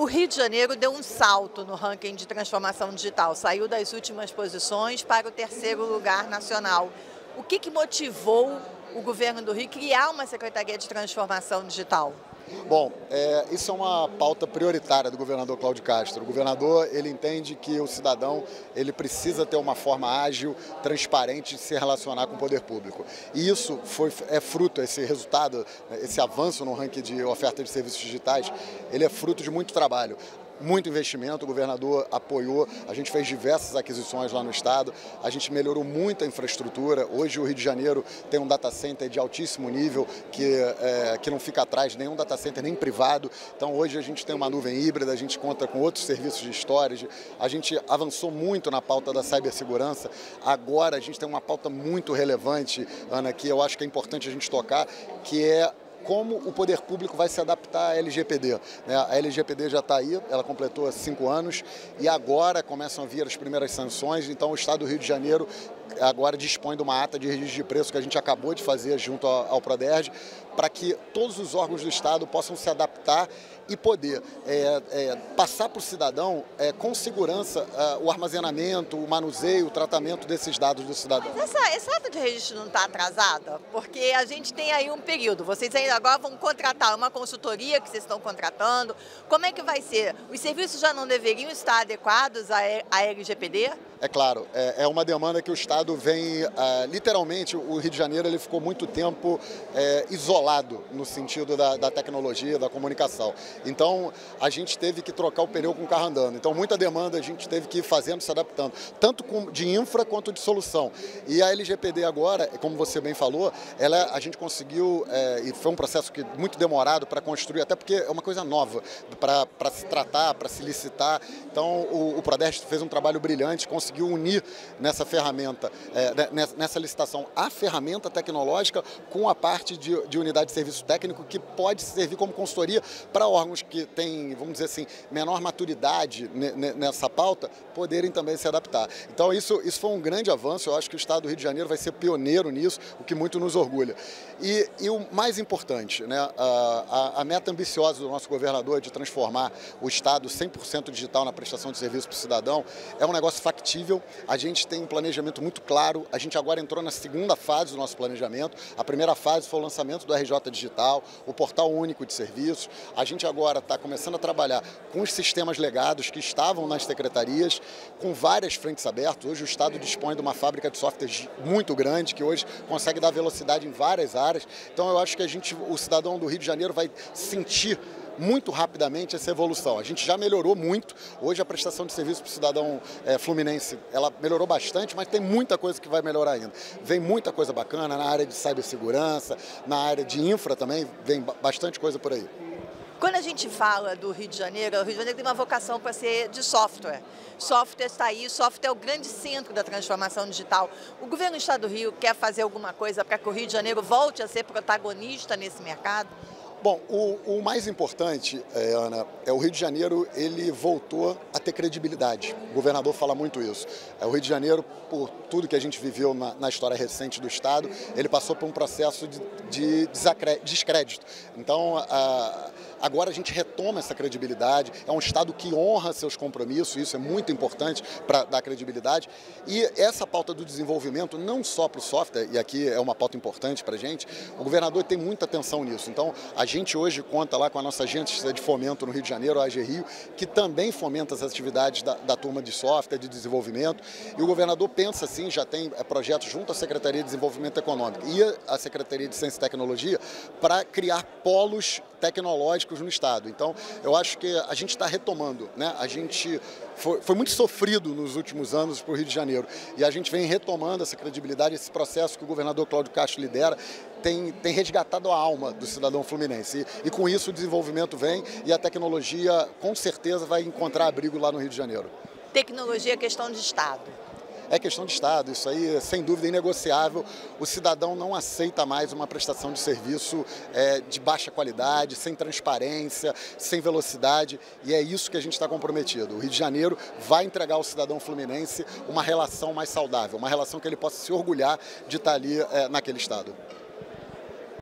O Rio de Janeiro deu um salto no ranking de transformação digital, saiu das últimas posições para o terceiro lugar nacional. O que motivou o governo do Rio a criar uma Secretaria de Transformação Digital? Bom, isso é uma pauta prioritária do governador Cláudio Castro. O governador, ele entende que o cidadão, ele precisa ter uma forma ágil, transparente de se relacionar com o poder público. E isso é fruto, esse resultado, esse avanço no ranking de oferta de serviços digitais, ele é fruto de muito trabalho. Muito investimento, o governador apoiou, a gente fez diversas aquisições lá no estado, a gente melhorou muito a infraestrutura. Hoje o Rio de Janeiro tem um data center de altíssimo nível, que não fica atrás de nenhum data center, nem privado. Então hoje a gente tem uma nuvem híbrida, a gente conta com outros serviços de storage, a gente avançou muito na pauta da cibersegurança. Agora a gente tem uma pauta muito relevante, Ana, que eu acho que é importante a gente tocar, que é como o poder público vai se adaptar à LGPD. A LGPD já está aí, ela completou 5 anos e agora começam a vir as primeiras sanções. Então o Estado do Rio de Janeiro agora dispõe de uma ata de registro de preço que a gente acabou de fazer junto ao Proderj, para que todos os órgãos do Estado possam se adaptar e poder passar para o cidadão com segurança o armazenamento, o manuseio, o tratamento desses dados do cidadão. Mas essa ata de registro não está atrasada? Porque a gente tem aí um período, vocês ainda agora vão contratar uma consultoria que vocês estão contratando. Como é que vai ser? Os serviços já não deveriam estar adequados à LGPD? É claro, é uma demanda que o Estado vem, literalmente, o Rio de Janeiro ele ficou muito tempo isolado no sentido da tecnologia, da comunicação. Então, a gente teve que trocar o pneu com o carro andando. Então, muita demanda a gente teve que ir fazendo, se adaptando, tanto de infra quanto de solução. E a LGPD agora, como você bem falou, a gente conseguiu, e foi um processo muito demorado para construir, até porque é uma coisa nova, para se tratar, para se licitar. Então, o Prodest fez um trabalho brilhante, conseguiu unir nessa ferramenta, nessa licitação, a ferramenta tecnológica com a parte de unidade de serviço técnico, que pode servir como consultoria para órgãos que têm, vamos dizer assim, menor maturidade nessa pauta, poderem também se adaptar. Então isso foi um grande avanço, eu acho que o Estado do Rio de Janeiro vai ser pioneiro nisso, o que muito nos orgulha. E o mais importante, né, a meta ambiciosa do nosso governador de transformar o Estado 100% digital na prestação de serviço para o cidadão é um negócio factível. A gente tem um planejamento muito claro, a gente agora entrou na segunda fase do nosso planejamento. A primeira fase foi o lançamento do RJ Digital, o Portal Único de Serviços. A gente agora está começando a trabalhar com os sistemas legados que estavam nas secretarias, com várias frentes abertas. Hoje o Estado dispõe de uma fábrica de softwares muito grande, que hoje consegue dar velocidade em várias áreas. Então eu acho que o cidadão do Rio de Janeiro vai sentir muito rapidamente essa evolução. A gente já melhorou muito, hoje a prestação de serviço para o cidadão fluminense, ela melhorou bastante, mas tem muita coisa que vai melhorar ainda. Vem muita coisa bacana na área de cibersegurança, na área de infra também, vem bastante coisa por aí. Quando a gente fala do Rio de Janeiro, o Rio de Janeiro tem uma vocação para ser de software. Software está aí, software é o grande centro da transformação digital. O governo do Estado do Rio quer fazer alguma coisa para que o Rio de Janeiro volte a ser protagonista nesse mercado? Bom, o mais importante, Ana, é o Rio de Janeiro, ele voltou a ter credibilidade. O governador fala muito isso. O Rio de Janeiro, por tudo que a gente viveu na história recente do Estado, ele passou por um processo de descrédito. Então, agora a gente retoma essa credibilidade, é um Estado que honra seus compromissos, isso é muito importante para dar credibilidade. E essa pauta do desenvolvimento, não só para o software, e aqui é uma pauta importante para a gente, o governador tem muita atenção nisso. Então, a gente hoje conta lá com a nossa agência de fomento no Rio de Janeiro, a AG Rio, que também fomenta as atividades da turma de software, de desenvolvimento. E o governador pensa, sim, já tem projetos junto à Secretaria de Desenvolvimento Econômico e à Secretaria de Ciência e Tecnologia para criar polos tecnológicos no Estado. Então, eu acho que a gente está retomando, né? A gente foi muito sofrido nos últimos anos para o Rio de Janeiro e a gente vem retomando essa credibilidade, esse processo que o governador Cláudio Castro lidera, tem resgatado a alma do cidadão fluminense. E com isso o desenvolvimento vem e a tecnologia com certeza vai encontrar abrigo lá no Rio de Janeiro. Tecnologia é questão de Estado. É questão de Estado, isso aí sem dúvida é inegociável. O cidadão não aceita mais uma prestação de serviço de baixa qualidade, sem transparência, sem velocidade, e é isso que a gente está comprometido. O Rio de Janeiro vai entregar ao cidadão fluminense uma relação mais saudável, uma relação que ele possa se orgulhar de estar ali naquele Estado.